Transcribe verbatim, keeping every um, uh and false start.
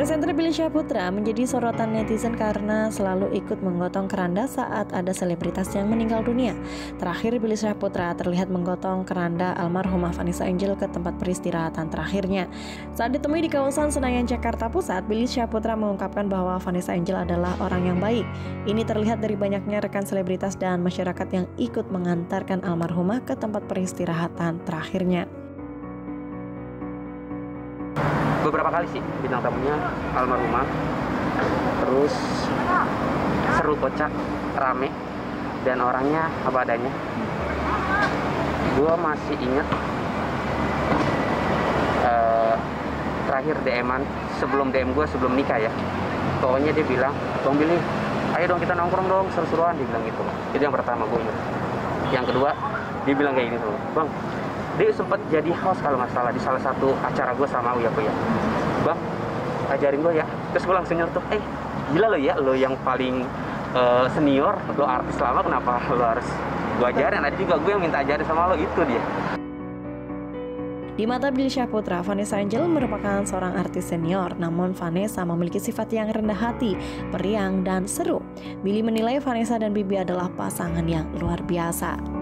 Presenter Billy Syahputra menjadi sorotan netizen karena selalu ikut menggotong keranda saat ada selebritas yang meninggal dunia. Terakhir, Billy Syahputra terlihat menggotong keranda almarhumah Vanessa Angel ke tempat peristirahatan terakhirnya. Saat ditemui di kawasan Senayan, Jakarta Pusat, Billy Syahputra mengungkapkan bahwa Vanessa Angel adalah orang yang baik. Ini terlihat dari banyaknya rekan selebritas dan masyarakat yang ikut mengantarkan almarhumah ke tempat peristirahatan terakhirnya. Beberapa kali sih bintang tamunya almarhumah, terus seru, kocak, rame, dan orangnya apa adanya. Gua masih ingat uh, terakhir D M-an, sebelum D M gua, sebelum nikah ya, pokoknya dia bilang, "Bang Billy, ayo dong kita nongkrong dong, seru-seruan," dia bilang gitu. Itu yang pertama gue ingat. Yang kedua dia bilang kayak gini, "Bang," dia sempat jadi host kalau nggak salah di salah satu acara gue sama Uya Kuya, "Bang, ajarin gue ya." Terus gue langsung nyertup, "Eh, gila lo ya, lo yang paling uh, senior, lo artis lama, kenapa lo harus gue ajarin? Tadi juga gue yang minta ajarin sama lo." Itu dia. Di mata Billy Syahputra, Vanessa Angel merupakan seorang artis senior, namun Vanessa memiliki sifat yang rendah hati, periang, dan seru. Billy menilai Vanessa dan Bibi adalah pasangan yang luar biasa.